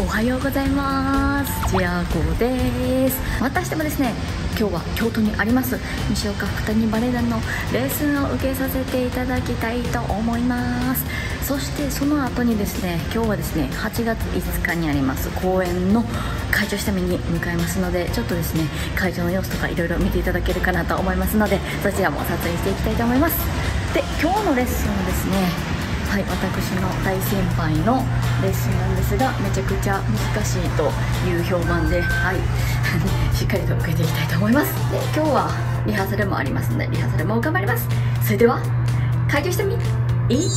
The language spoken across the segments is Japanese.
おはようございます。ジアゴです。またしてもですね、今日は京都にあります西岡二人バレエ団のレッスンを受けさせていただきたいと思います。そしてその後にですね、今日はですね8月5日にあります公演の会場下見に向かいますので、ちょっとですね会場の様子とかいろいろ見ていただけるかなと思いますので、そちらも撮影していきたいと思います。で、今日のレッスンはですね、はい、私の大先輩のレッスンなんですが、めちゃくちゃ難しいという評判で、はい、しっかりと受けていきたいと思います。で、今日はリハーサルもありますので、リハーサルも頑張ります。それでは開場してみ行ってみよう。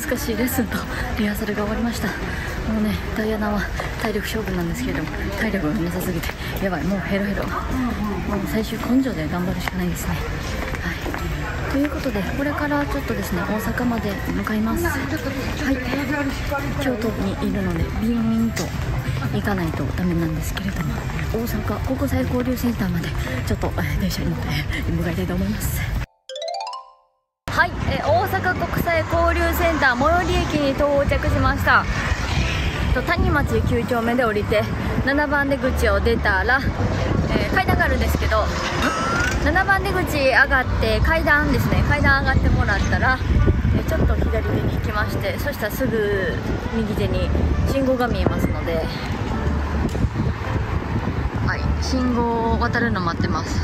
難しいレッスンとリハーサルが終わりました。もうね、ダイアナは体力勝負なんですけれども、体力がなさすぎてやばい、もうヘロヘロ、もう最終根性で頑張るしかないですね。はい、ということで、これからちょっとですね大阪まで向かいます。はい、京都にいるのでビンビンと行かないとダメなんですけれども、大阪国際交流センターまでちょっと電車に乗って向かいたいと思います。はい、大阪国際交流センター最寄り駅に到着しました。谷町9丁目で降りて7番出口を出たら、階段があるんですけど、7番出口上がって階段ですね、階段上がってもらったら、ちょっと左手に行きまして、そしたらすぐ右手に信号が見えますので、はい、信号を渡るの待ってます。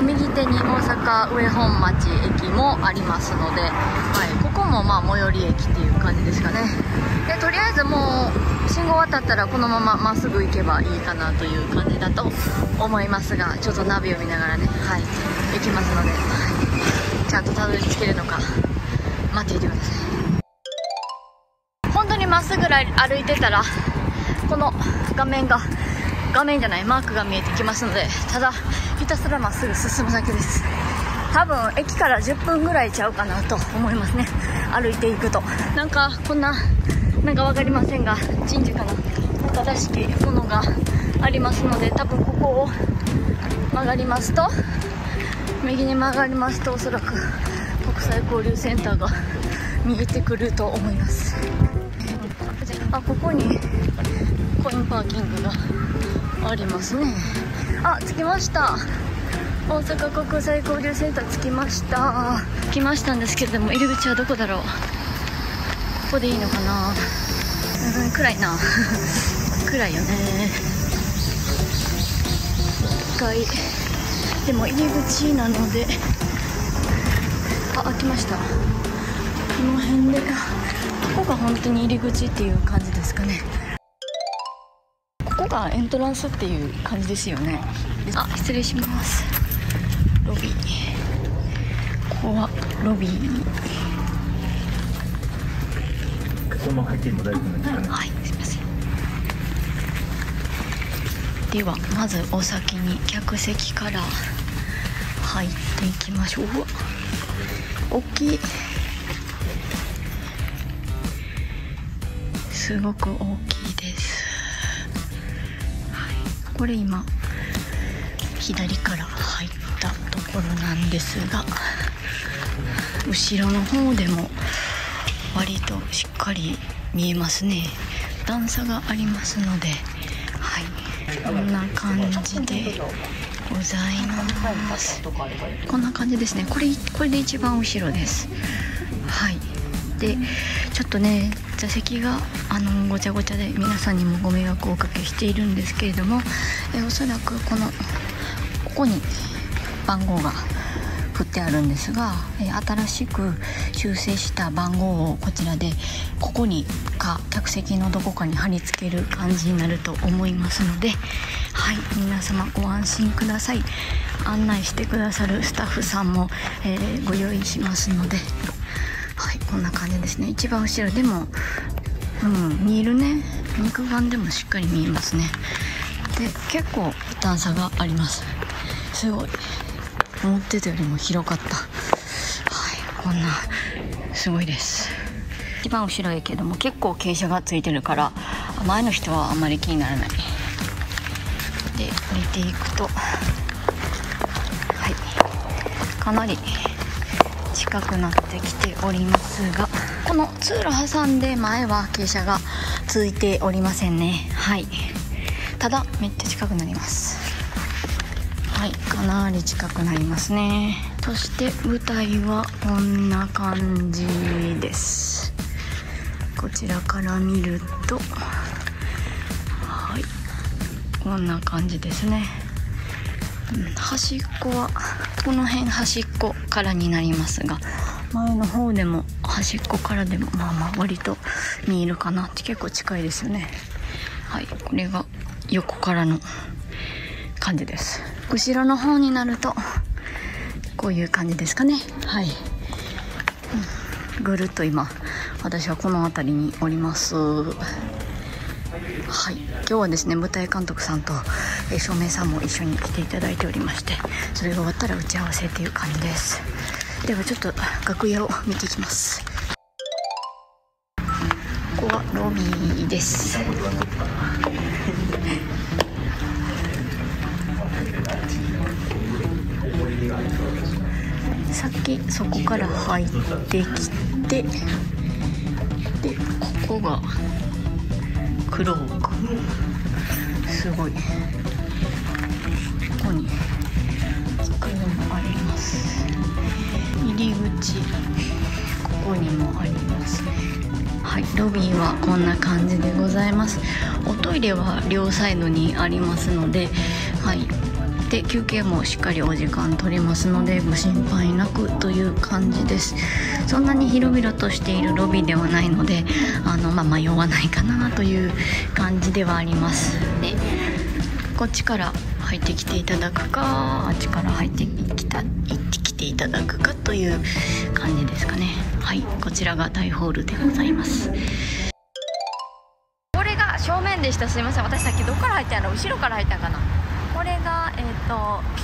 右手に大阪上本町駅もありますので、はい、ここもまあ最寄り駅っていう感じですかね。で、とりあえずもう信号渡ったらこのまままっすぐ行けばいいかなという感じだと思いますが、ちょっとナビを見ながらね、はい、行きますので、はい、ちゃんとたどり着けるのか待っていてください。本当にまっすぐ歩いてたらこのマークが見えてきますので、ただひたすらまっすぐ進むだけです。多分駅から10分ぐらいちゃうかなと思いますね、歩いていくと。なんかこんな、なんか分かりませんが神社かな、なんからしきものがありますので、多分ここを曲がりますと、右に曲がりますとおそらく国際交流センターが見えてくると思います。あ、ここにコインパーキングがありますね。あ、着きました。大阪国際交流センター着きました。来ましたんですけれども、入り口はどこだろう。ここでいいのかな。暗いな暗いよね。1階でも入り口なので、あ、開きました。この辺で、ここが本当に入り口っていう感じですかね。ここがエントランスっていう感じですよね。あ、失礼します。ロビー、ここはロビー。このまま入っても大丈夫なんですかね。はい、すみません。ではまずお先に客席から入っていきましょう。うわ、大きい。すごく大きいです。はい、これ今左から入ったところなんですが、後ろの方でも割としっかり見えますね。段差がありますので、はい、こんな感じでございます。こんな感じですね。これで一番後ろです。はい。で、ちょっとね、座席がごちゃごちゃで皆さんにもご迷惑をおかけしているんですけれども、おそらくここに番号が振ってあるんですが、新しく修正した番号をこちらでここにか客席のどこかに貼り付ける感じになると思いますので、はい、皆様ご安心ください。案内してくださるスタッフさんも、ご用意しますので、はい、こんな感じですね。一番後ろでも、見えるね。肉眼でもしっかり見えますね。で、結構段差があります。すごい。思ってたよりも広かった。はい、こんなすごいです。一番後ろやけども結構傾斜がついてるから前の人はあんまり気にならない。で、降りていくと、はい、かなり近くなってきておりますが、この通路挟んで前は傾斜がついておりませんね。はい。ただめっちゃ近くなります。はい、かなり近くなりますね。そして舞台はこんな感じです。こちらから見ると、はい、こんな感じですね。端っこはこの辺、端っこからになりますが、前の方でも端っこからでもまあ割と見えるかなって。結構近いですよね。はい、これが横からの感じです。後ろの方になるとこういう感じですかね。はい、ぐるっと今私はこの辺りにおります。はい、今日はですね、舞台監督さんと照明さんも一緒に来ていただいておりまして、それが終わったら打ち合わせっていう感じです。ではちょっと楽屋を見ていきます。ここはロビーです。さっきそこから入ってきて、でここがクローク、すごい。ここに机もあります。入り口、ここにもありますね。はい、ロビーはこんな感じでございます。おトイレは両サイドにありますので、はい、で休憩もしっかりお時間取れますのでご心配なくという感じです。そんなに広々としているロビーではないので、迷わないかなという感じではあります。で、こっちから入ってきていただくか、あっちから入ってきていただくかという感じですかね。はい、こちらが大ホールでございます。これが正面でした。すいません、私さっきどこから入ったんやろ。後ろから入ったんかな。これが、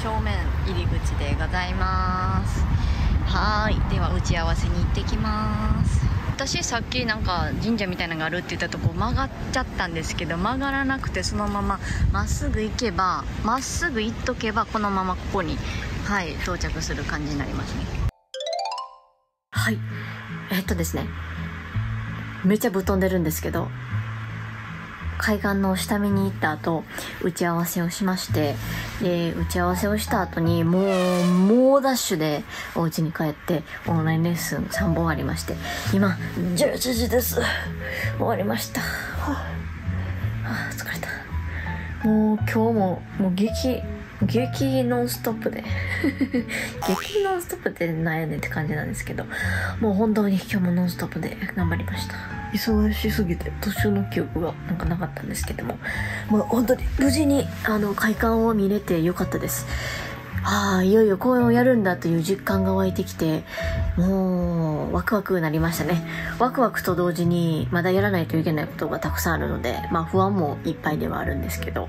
正面入り口でございます。はーい、では打ち合わせに行ってきます。私さっきなんか神社みたいなのがあるって言ったとこ曲がっちゃったんですけど、曲がらなくてそのまままっすぐ行っとけばこのままここに、はい、到着する感じになりますね。はい、ですね、めっちゃぶっ飛んでるんですけど、海岸の下見に行った後、打ち合わせをしまして、で打ち合わせをした後にもうダッシュでお家に帰って、オンラインレッスン3本ありまして、今11時です。終わりました。疲れた。もう今日もう激ノンストップで激ノンストップってなんやねんって感じなんですけど、もう本当に今日もノンストップで頑張りました。忙しすぎて途中の記憶がなんかなかったんですけども、まあ、本当に無事に開館を見れてよかったです。いよいよ公演をやるんだという実感が湧いてきて、もうワクワクになりましたね。ワクワクと同時にまだやらないといけないことがたくさんあるので、まあ不安もいっぱいではあるんですけど、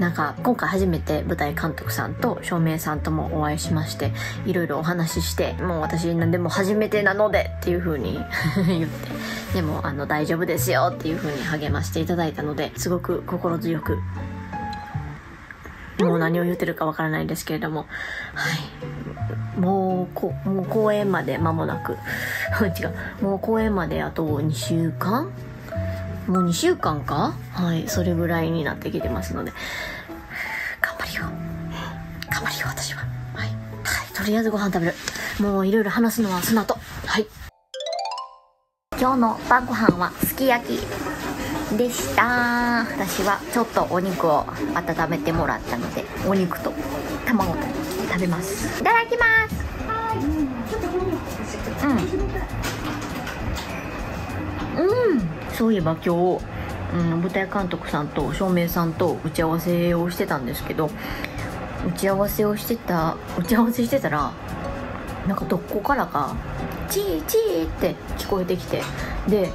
なんか今回初めて舞台監督さんと照明さんともお会いしまして、いろいろお話しして、もう私何でも初めてなのでっていう風に言って、でも大丈夫ですよっていう風に励ましていただいたので、すごく心強く、もう何を言ってるかわからないですけれども、もう公演まで間もなくもう公演まであと2週間、もう2週間か、それぐらいになってきてますので、頑張るよ私は。とりあえずご飯食べる。もういろいろ話すのはその後。今日の晩ご飯はすき焼きでした。私はちょっとお肉を温めてもらったので、お肉と卵と食べます。いただきます。そういえば今日、舞台監督さんと照明さんと打ち合わせをしてたんですけど、打ち合わせしてたら、なんかどこからかチーチーって聞こえてきて、で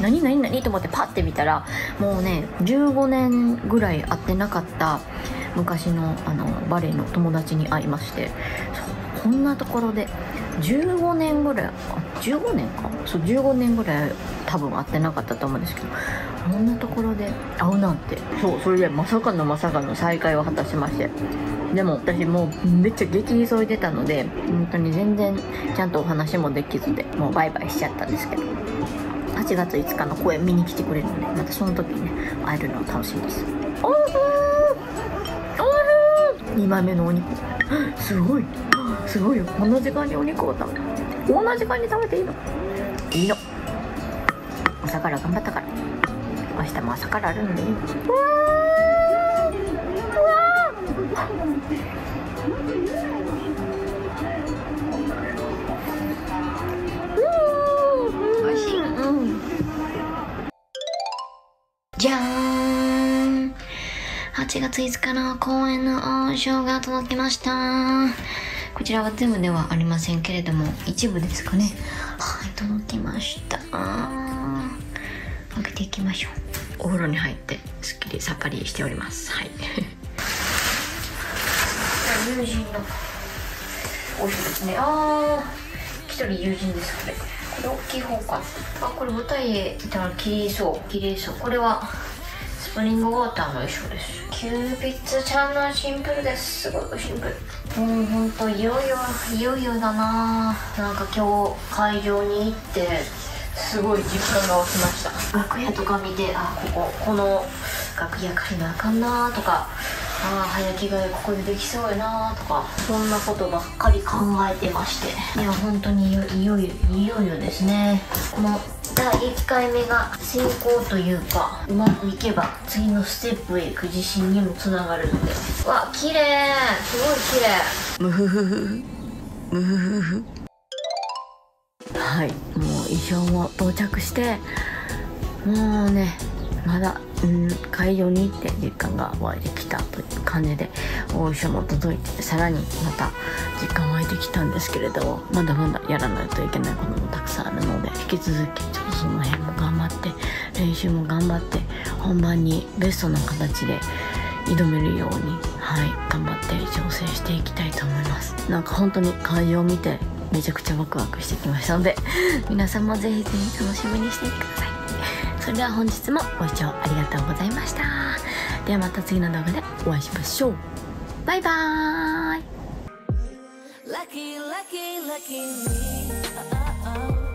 何と思ってパッて見たら、もうね15年ぐらい会ってなかった昔のバレエの友達に会いまして、こんなところで15年ぐらい15年かそう15年ぐらい多分会ってなかったと思うんですけど、こんなところで会うなんて、それでまさかの再会を果たしまして、でも私もうめっちゃ激急いでたので、本当に全然ちゃんとお話もできずで、もうバイバイしちゃったんですけど、8月5日の公演見に来てくれるので、またその時にね会えるのを楽しみです。2枚目のお肉すごいよ。こんな時間にお肉を食べて、こんな時間に食べていいの？朝から頑張ったから、明日も朝からあるんでいいの。じゃーん、8月5日の公演の音章が届きました。こちらは全部ではありませんけれども、一部ですかね。届きました。開けていきましょう。お風呂に入ってすっきりさっぱりしております。友人のお人ですね。一人友人です。これ大きい方か。これ舞台へ来たら綺麗そう。これはスプリングウォーターの衣装です。キューピッツちゃんのシンプルです。すごくシンプル。もうほんといよいよだな。なんか今日会場に行ってすごい実感が湧きました。楽屋とか見て、この楽屋借りなあかんなとか、早着替えここでできそうやなとか、そんなことばっかり考えてまして、いや本当にいよいよですね。この第1回目が成功というか、うまくいけば次のステップへ行く自信にもつながるので、わ、綺麗、すごい綺麗。ムフフフ。もう衣装も到着して、もうねまだ会場に行って実感が湧いてきたという感じで、お衣装も届いて、さらにまた実感湧いてきたんですけれども、まだまだやらないといけないこともたくさんあるので、引き続きちょっとその辺も頑張って、練習も頑張って、本番にベストな形で挑めるように、頑張って調整していきたいと思います。なんか本当に会場を見てめちゃくちゃワクワクしてきましたので、皆さんもぜひぜひ楽しみにしていてください。それでは本日もご視聴ありがとうございました。ではまた次の動画でお会いしましょう。バイバーイ。